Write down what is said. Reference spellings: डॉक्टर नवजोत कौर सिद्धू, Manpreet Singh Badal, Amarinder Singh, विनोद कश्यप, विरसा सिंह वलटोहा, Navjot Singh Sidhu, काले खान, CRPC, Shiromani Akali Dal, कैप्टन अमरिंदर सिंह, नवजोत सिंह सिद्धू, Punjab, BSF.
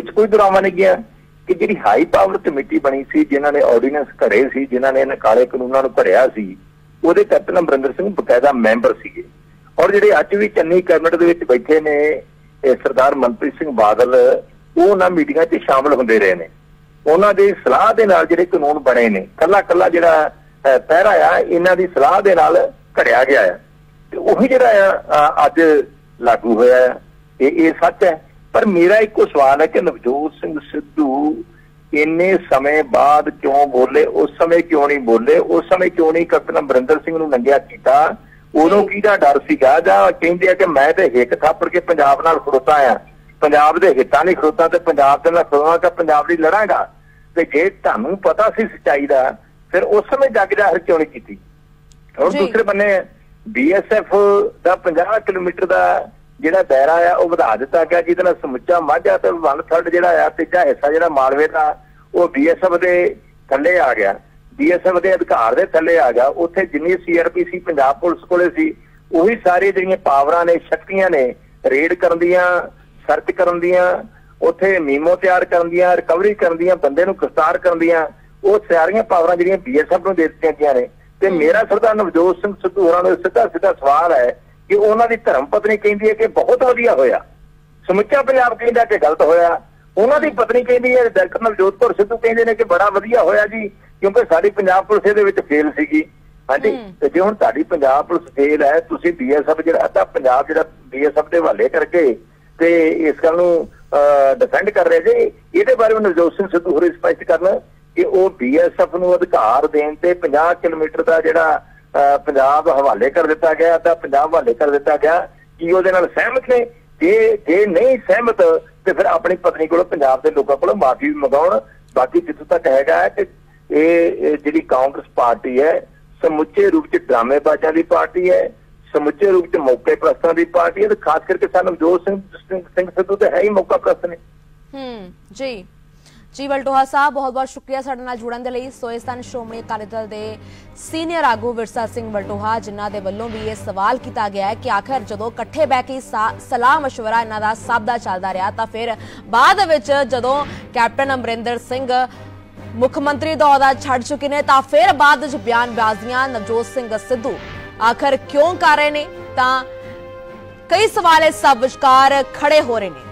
इस कोई दुरावा नहीं गया कि जी हाई पावर कमेटी बनी सी जिन्होंने ऑर्डीनेंस घरे सी जिन्होंने इन काले कानूनों भरिया सी उहदे कैप्टन अमरिंदर सिंह बकायदा मैंबर सीगे और जिहड़े अज भी चन्नी कैबिनेट दे विच बैठे ने सरदार मनप्रीत सिंह बादल ਉਹ ਨਾ ਮੀਟਿੰਗਾਂ 'ਚ ਸ਼ਾਮਲ ਹੁੰਦੇ ਰਹੇ ਨੇ। ਉਹਨਾਂ ਦੇ ਸਲਾਹ ਦੇ ਨਾਲ ਜਿਹੜੇ ਕਾਨੂੰਨ ਬਣੇ ਨੇ ਕੱਲਾ ਕੱਲਾ ਜਿਹੜਾ ਪਹਿਰਾ ਆ ਇਹਨਾਂ ਦੀ ਸਲਾਹ ਦੇ ਨਾਲ ਘੜਿਆ ਗਿਆ ਆ ਤੇ ਉਹੀ ਜਿਹੜਾ ਆ ਅੱਜ ਲਾਗੂ ਹੋਇਆ ਆ। ਇਹ ਸੱਚ ਹੈ ਪਰ ਮੇਰਾ ਇੱਕੋ ਸਵਾਲ ਹੈ ਕਿ ਨਵਜੋਤ ਸਿੰਘ ਸਿੱਧੂ ਇੰਨੇ ਸਮੇਂ ਬਾਅਦ ਕਿਉਂ ਬੋਲੇ, ਉਸ ਸਮੇਂ ਕਿਉਂ ਨਹੀਂ ਬੋਲੇ, ਉਸ ਸਮੇਂ ਕਿਉਂ ਨਹੀਂ ਕੈਪਟਨ ਅਮਰਿੰਦਰ ਸਿੰਘ ਨੂੰ ਨੰਗਿਆ ਕੀਤਾ? ਉਦੋਂ ਕਿਹਦਾ ਡਰ ਸੀਗਾ? ਜਾਂ ਕਹਿੰਦੇ ਆ ਕਿ ਮੈਂ ਤੇ ਹਿੱਕ ਥਾਪੜ ਕੇ ਪੰਜਾਬ ਨਾਲ ਖੜੋਤਾ ਆ, पंजाब दे हितां नहीं खड़ोता तो पंजाब दे नाल खड़ोवांगा, पंजाब लई लड़ांगा। ते जे तुहानूं पता सी सच्चाई दा फिर उस समय जग जाहिर क्यों नहीं कीती? और दूसरे बन्ने BSF दा 50 किलोमीटर दा जिहड़ा दायरा आ ओह वधा दित्ता गया जिहदे नाल समुच्चा माझा ते वन थर्ड जिहड़ा आ तीजा हिस्सा जिहड़ा मालवे दा ओह BSF दे थल्ले आ गया, BSF दे अधिकार दे थल्ले आ गया। उत्थे जिन्नी CRPC पंजाब पुलिस कोले सी ओही सारी जिहड़ियां पावरां ने शक्तियां ने रेड करन दियां, सर्च करन दियां, उत्थे मीमो तैयार करन दियां, रिकवरी करन दियां, बंदे नूं गिरफ्तार करन दियां, ओह सारियां पावरां जिहड़ियां BSF नूं दे दित्तियां गईयां ने। ते मेरा सरदार नवजोत सिंह सिद्धू होरां नूं सीधा सीधा सवाल है कि उहनां दी धर्म पत्नी कहिंदी है कि बहुत वधिया होया, समुच्चा पंजाब कहिंदा कि गलत होया, उहनां दी पत्नी कहिंदी है डॉक्टर नवजोत कौर सिद्धू कहिंदे ने कि बड़ा वधिया होया जी क्योंकि साडी पंजाब पुलिस इहदे विच फेल सीगी। ਹਾਂਜੀ ਤੇ ਜੇ ਹੁਣ ਤੁਹਾਡੀ ਪੰਜਾਬ ਪੁਲਿਸ ਫੇਲ ਹੈ ਤੁਸੀਂ BSF ਜਿਹੜਾ ਅੱਧਾ ਪੰਜਾਬ ਜਿਹੜਾ BSF ਦੇ ਹਵਾਲੇ ਕਰਕੇ ਤੇ ਇਸ ਗੱਲ ਨੂੰ ਡਿਫੈਂਡ ਕਰ ਰਹੇ ਜੇ, ਇਹਦੇ ਬਾਰੇ ਨਵਜੋਤ ਸਿੰਘ ਸਿੱਧੂ ਹੋਰ ਸਪਸ਼ਟ ਕਰਨ ਕਿ ਉਹ BSF ਨੂੰ ਅਧਿਕਾਰ ਦੇਣ ਤੇ 50 ਕਿਲੋਮੀਟਰ ਦਾ ਜਿਹੜਾ ਪੰਜਾਬ ਹਵਾਲੇ ਕਰ ਦਿੱਤਾ ਗਿਆ, ਅੱਧਾ ਪੰਜਾਬ ਹਵਾਲੇ ਕਰ ਦਿੱਤਾ ਗਿਆ, ਕੀ ਉਹਦੇ ਨਾਲ ਸਹਿਮਤ ਨੇ? ਜੇ ਨਹੀਂ ਸਹਿਮਤ ਤੇ ਫਿਰ ਆਪਣੀ ਪਤਨੀ ਕੋਲੋਂ ਪੰਜਾਬ ਦੇ ਲੋਕਾਂ ਕੋਲੋਂ ਮਾਫੀ ਵੀ ਮੰਗਾਉਣ। ਬਾਕੀ ਜਿੱਥੋਂ ਤੱਕ ਹੈਗਾ ਕਿ ਇਹ ਜਿਹੜੀ ਕਾਂਗਰਸ ਪਾਰਟੀ ਹੈ समुचे रूप च ड्रामेबाजा की पार्टी है, समुचे रूप च मौके परस्तां की पार्टी है। तो खास करके नवजोत सिंह सिद्धू तो है ही मौका परस्त ने। जी जी वलटोहा साहब बहुत बहुत शुक्रिया साडे नाल जुड़न दे लई। सो इस तरह श्रोमणी अकाली दल के सीनियर आगू विरसा सिंह वलटोहा जिन्हों के वलों भी ये सवाल किया गया है कि आखिर जदों कट्ठे बह के सलाह मशवरा इन्हां दा सबदा चलदा रहा तो फिर बाद विच जदों कैप्टन अमरिंदर सिंह मुख्यमंत्री दा अहदा छड़ चुके ने तो फिर बाद बयानबाजियां नवजोत सिंह सिद्धू आखिर क्यों कर रहे ने? कई सवाल इस सब विचकार खड़े हो रहे हैं।